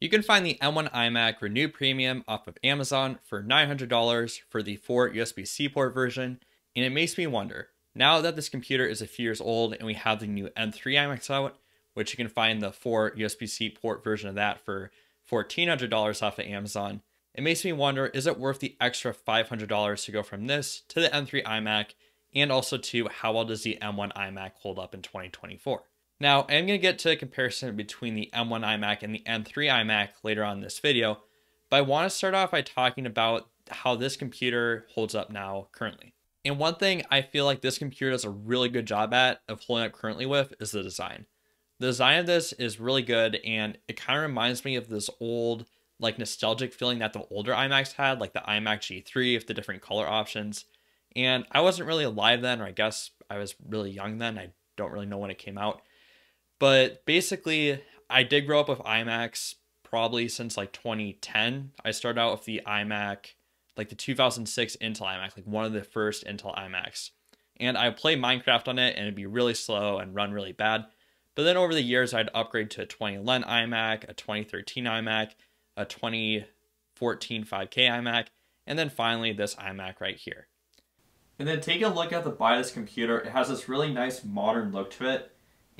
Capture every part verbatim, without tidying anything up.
You can find the M one iMac Renew Premium off of Amazon for nine hundred dollars for the four U S B C port version, and it makes me wonder, now that this computer is a few years old and we have the new M three iMacs out, which you can find the four U S B C port version of that for fourteen hundred dollars off of Amazon, it makes me wonder, is it worth the extra five hundred dollars to go from this to the M three iMac, and also to how well does the M one iMac hold up in twenty twenty-four? Now, I'm going to get to a comparison between the M one iMac and the M three iMac later on in this video, but I want to start off by talking about how this computer holds up now currently. And one thing I feel like this computer does a really good job at of holding up currently with is the design. The design of this is really good, and it kind of reminds me of this old, like, nostalgic feeling that the older iMacs had, like the iMac G three with the different color options. And I wasn't really alive then, or I guess I was really young then. I don't really know when it came out. But basically, I did grow up with iMacs probably since like twenty ten. I started out with the iMac, like the two thousand six Intel iMac, like one of the first Intel iMacs. And I would play Minecraft on it, and it'd be really slow and run really bad. But then over the years, I'd upgrade to a twenty eleven iMac, a twenty thirteen iMac, a twenty fourteen five K iMac, and then finally this iMac right here. And then take a look at the buy this computer. It has this really nice modern look to it.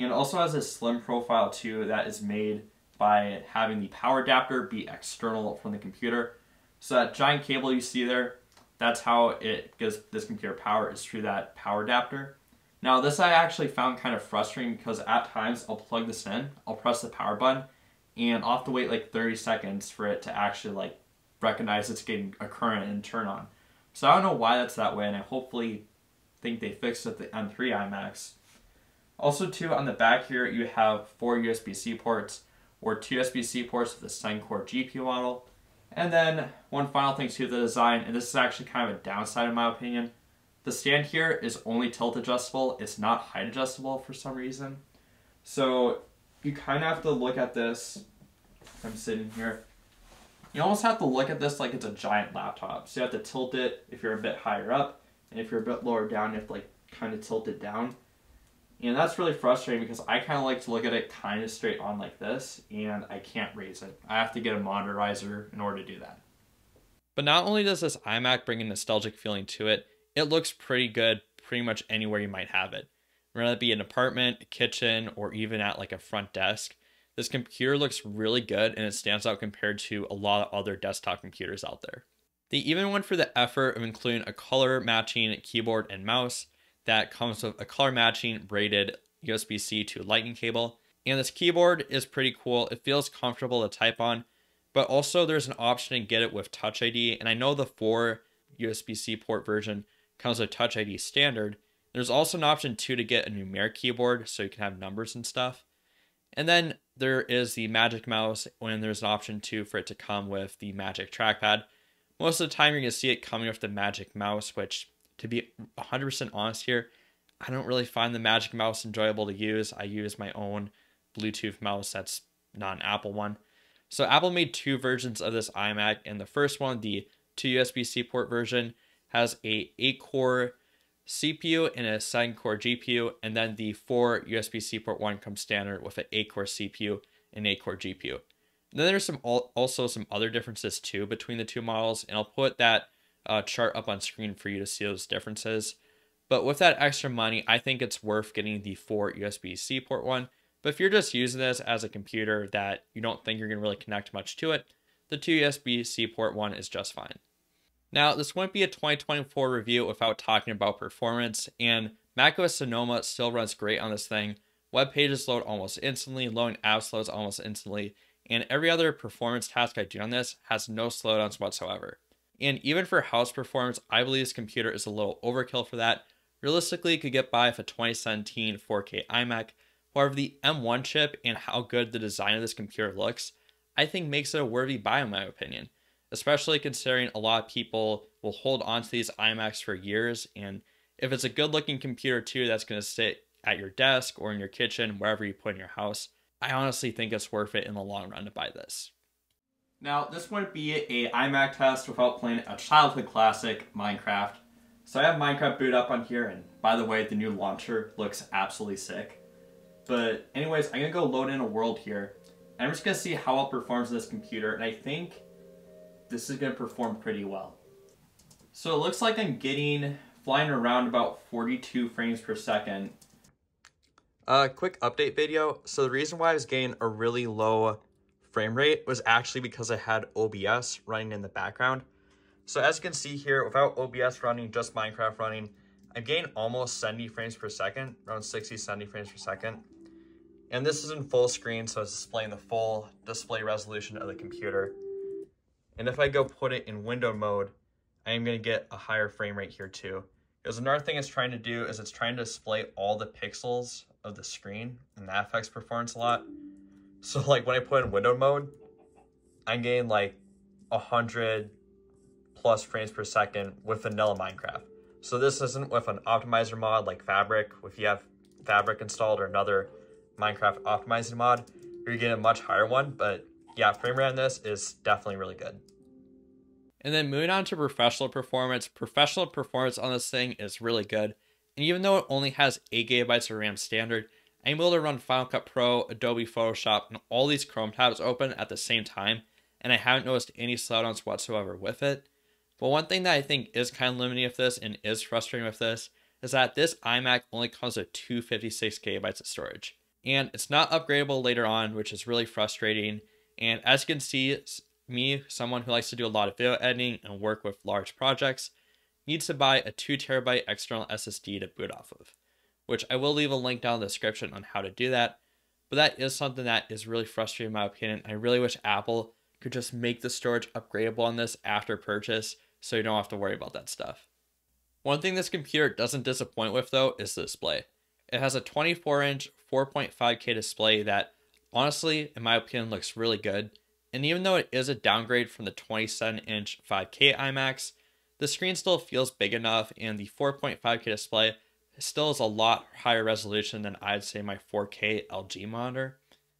And it also has this slim profile too that is made by having the power adapter be external from the computer. So that giant cable you see there, that's how it gives this computer power, is through that power adapter. Now this I actually found kind of frustrating, because at times I'll plug this in, I'll press the power button, and I'll have to wait like thirty seconds for it to actually like recognize it's getting a current and turn on. So I don't know why that's that way, and I hopefully think they fixed it with the M three iMacs. Also too, on the back here, you have four U S B C ports, or two U S B C ports with the ten core G P U model. And then one final thing too, the design, and this is actually kind of a downside in my opinion. The stand here is only tilt adjustable, it's not height adjustable for some reason. So you kind of have to look at this, I'm sitting here, you almost have to look at this like it's a giant laptop. So you have to tilt it if you're a bit higher up, and if you're a bit lower down, you have to like kind of tilt it down. And that's really frustrating, because I kind of like to look at it kind of straight on like this, and I can't raise it. I have to get a monitor riser in order to do that. But not only does this iMac bring a nostalgic feeling to it, it looks pretty good pretty much anywhere you might have it. Whether it be an apartment, a kitchen, or even at like a front desk, this computer looks really good, and it stands out compared to a lot of other desktop computers out there. They even went for the effort of including a color matching keyboard and mouse that comes with a color matching braided U S B C to lightning cable. And this keyboard is pretty cool. It feels comfortable to type on, but also there's an option to get it with Touch I D. And I know the four U S B C port version comes with Touch I D standard. There's also an option too to get a numeric keyboard, so you can have numbers and stuff. And then there is the Magic Mouse, when there's an option too for it to come with the Magic Trackpad. Most of the time you're going to see it coming with the Magic Mouse, which, to be one hundred percent honest here, I don't really find the Magic Mouse enjoyable to use. I use my own Bluetooth mouse that's not an Apple one. So Apple made two versions of this iMac, and the first one, the two U S B C port version, has a eight core C P U and a seven core G P U, and then the four U S B C port one comes standard with an eight core C P U and eight core G P U. And then there's some also some other differences too between the two models, and I'll put that uh, chart up on screen for you to see those differences. But with that extra money, I think it's worth getting the four U S B C port one. But if you're just using this as a computer that you don't think you're going to really connect much to it, the two U S B C port one is just fine. Now, this wouldn't be a twenty twenty-four review without talking about performance, and macOS Sonoma still runs great on this thing. Web pages load almost instantly, loading apps loads almost instantly, and every other performance task I do on this has no slowdowns whatsoever. And even for house performance, I believe this computer is a little overkill for that. Realistically, it could get by with a twenty seventeen four K iMac. However, the M one chip and how good the design of this computer looks, I think makes it a worthy buy in my opinion. Especially considering a lot of people will hold onto these iMacs for years, and if it's a good looking computer too that's going to sit at your desk or in your kitchen, wherever you put in your house, I honestly think it's worth it in the long run to buy this. Now, this wouldn't be a iMac test without playing a childhood classic, Minecraft. So I have Minecraft boot up on here, and by the way, the new launcher looks absolutely sick. But anyways, I'm going to go load in a world here, And I'm just gonna see how well it performs on this computer, and I think this is gonna perform pretty well. So it looks like I'm getting, flying around about forty-two frames per second. A uh, quick update video. So the reason why I was getting a really low frame rate was actually because I had O B S running in the background. So as you can see here, without O B S running, just Minecraft running, I'm getting almost seventy frames per second, around sixty, seventy frames per second. And this is in full screen, so it's displaying the full display resolution of the computer. And if I go put it in window mode, I am gonna get a higher frame rate here too. Because another thing it's trying to do is it's trying to display all the pixels of the screen, and that affects performance a lot. So like when I put in window mode, I'm getting like one hundred plus frames per second with vanilla Minecraft. So this isn't with an optimizer mod like Fabric. If you have Fabric installed or another Minecraft optimizing mod, you're getting a much higher one. But yeah, frame rate on this is definitely really good. And then moving on to professional performance. Professional performance on this thing is really good. And even though it only has eight gigabytes of RAM standard, I'm able to run Final Cut Pro, Adobe Photoshop, and all these Chrome tabs open at the same time, and I haven't noticed any slowdowns whatsoever with it. But one thing that I think is kind of limiting with this and is frustrating with this is that this iMac only comes with two hundred fifty-six gigabytes of storage. And it's not upgradable later on, which is really frustrating. And as you can see, me, someone who likes to do a lot of video editing and work with large projects, needs to buy a two terabyte external S S D to boot off of, which I will leave a link down in the description on how to do that. But that is something that is really frustrating in my opinion. I really wish Apple could just make the storage upgradable on this after purchase, so you don't have to worry about that stuff. One thing this computer doesn't disappoint with though is the display. It has a twenty-four inch four point five K display that honestly, in my opinion, looks really good. And even though it is a downgrade from the twenty-seven inch five K iMacs, the screen still feels big enough, and the four point five K display still is a lot higher resolution than I'd say my four K L G monitor.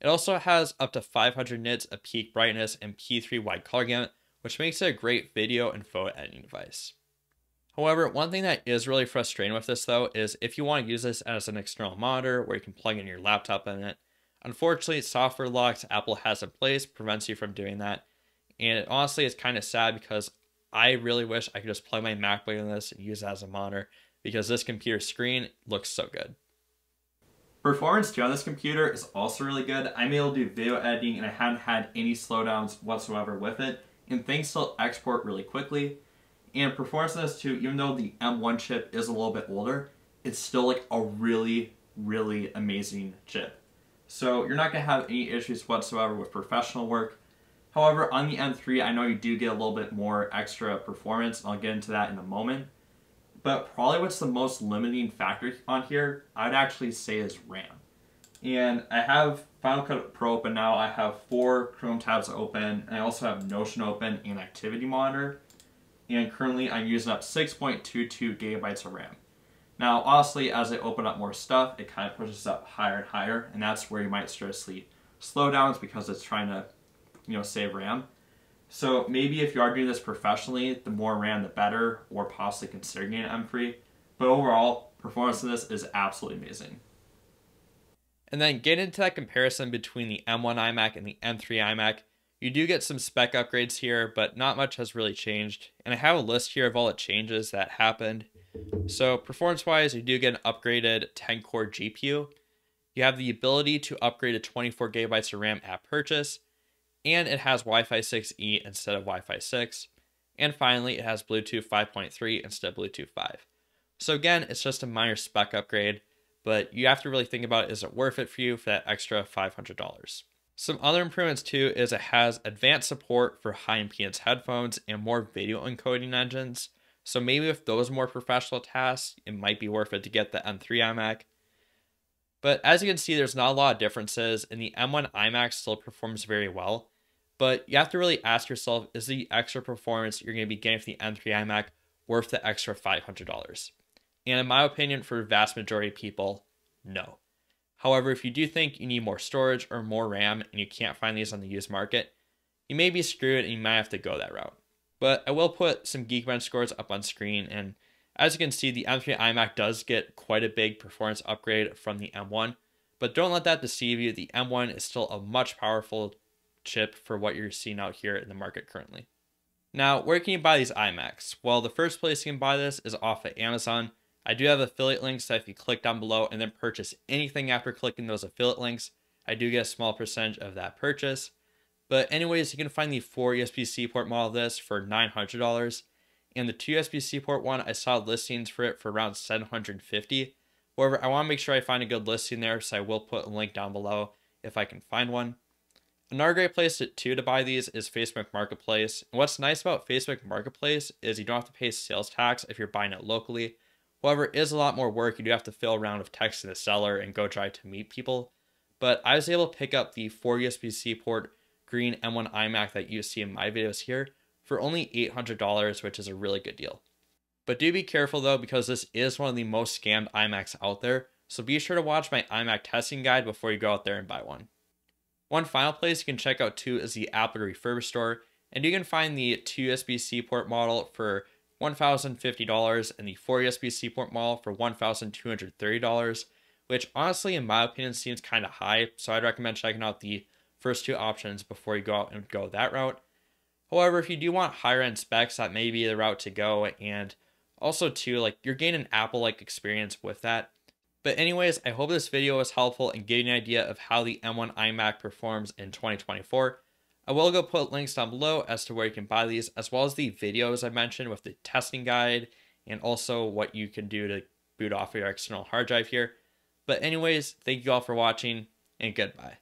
It also has up to five hundred nits of peak brightness and P three wide color gamut, which makes it a great video and photo editing device. However, one thing that is really frustrating with this though is if you want to use this as an external monitor where you can plug in your laptop in it, unfortunately software locks Apple has in place prevents you from doing that. And it honestly is kind of sad because I really wish I could just plug my MacBook in this and use it as a monitor because this computer screen looks so good. Performance too on this computer is also really good. I'm able to do video editing and I haven't had any slowdowns whatsoever with it. And things still export really quickly. And performance on this too, even though the M one chip is a little bit older, it's still like a really, really amazing chip. So you're not gonna have any issues whatsoever with professional work. However, on the M three, I know you do get a little bit more extra performance. I'll get into that in a moment. But probably what's the most limiting factor on here, I'd actually say is RAM. And I have Final Cut Pro open now. I have four Chrome tabs open, and I also have Notion open and Activity Monitor. And currently I'm using up six point two two gigabytes of RAM. Now, honestly, as I open up more stuff, it kind of pushes up higher and higher, and that's where you might start to see slowdowns because it's trying to, you know, save RAM. So maybe if you are doing this professionally, the more RAM the better, or possibly considering an M three. But overall, performance in this is absolutely amazing. And then get into that comparison between the M one iMac and the M three iMac. You do get some spec upgrades here, but not much has really changed. And I have a list here of all the changes that happened. So performance-wise, you do get an upgraded ten core G P U. You have the ability to upgrade to twenty-four gigabytes of RAM at purchase. And it has Wi-Fi six E instead of Wi-Fi six. And finally, it has Bluetooth five point three instead of Bluetooth five. So again, it's just a minor spec upgrade. But you have to really think about, is it worth it for you for that extra five hundred dollars? Some other improvements too is it has advanced support for high impedance headphones and more video encoding engines. So maybe with those more professional tasks, it might be worth it to get the M three iMac. But as you can see, there's not a lot of differences, and the M one iMac still performs very well. But you have to really ask yourself, is the extra performance you're going to be getting from the M three iMac worth the extra five hundred dollars? And in my opinion, for the vast majority of people, no. However, if you do think you need more storage or more RAM and you can't find these on the used market, you may be screwed and you might have to go that route. But I will put some Geekbench scores up on screen, and as you can see, the M three iMac does get quite a big performance upgrade from the M one, But don't let that deceive you. The M one is still a much powerful chip for what you're seeing out here in the market currently. Now, where can you buy these iMacs? Well, the first place you can buy this is off of Amazon. I do have affiliate links, so if you click down below and then purchase anything after clicking those affiliate links, I do get a small percentage of that purchase. But anyways, you can find the four U S B-C port model of this for nine hundred dollars. And the two U S B-C port one, I saw listings for it for around seven hundred fifty dollars. However, I want to make sure I find a good listing there, so I will put a link down below if I can find one. Another great place to, too, to buy these is Facebook Marketplace. And what's nice about Facebook Marketplace is you don't have to pay sales tax if you're buying it locally. However, it is a lot more work. You do have to fill a round of texting the seller and go try to meet people. But I was able to pick up the four U S B-C port green M one iMac that you see in my videos here for only eight hundred dollars, which is a really good deal. But do be careful though, because this is one of the most scammed iMacs out there. So be sure to watch my iMac testing guide before you go out there and buy one. One final place you can check out too is the Apple refurbished store, and you can find the two U S B-C port model for one thousand fifty dollars and the four U S B-C port model for one thousand two hundred thirty dollars, which honestly in my opinion seems kind of high, so I'd recommend checking out the first two options before you go out and go that route. However, if you do want higher end specs, that may be the route to go, and also too, like, you're gaining an Apple-like experience with that. But anyways, I hope this video was helpful in giving you an idea of how the M one iMac performs in twenty twenty-four. I will go put links down below as to where you can buy these, as well as the videos I mentioned with the testing guide and also what you can do to boot off of your external hard drive here. But anyways, thank you all for watching, and goodbye.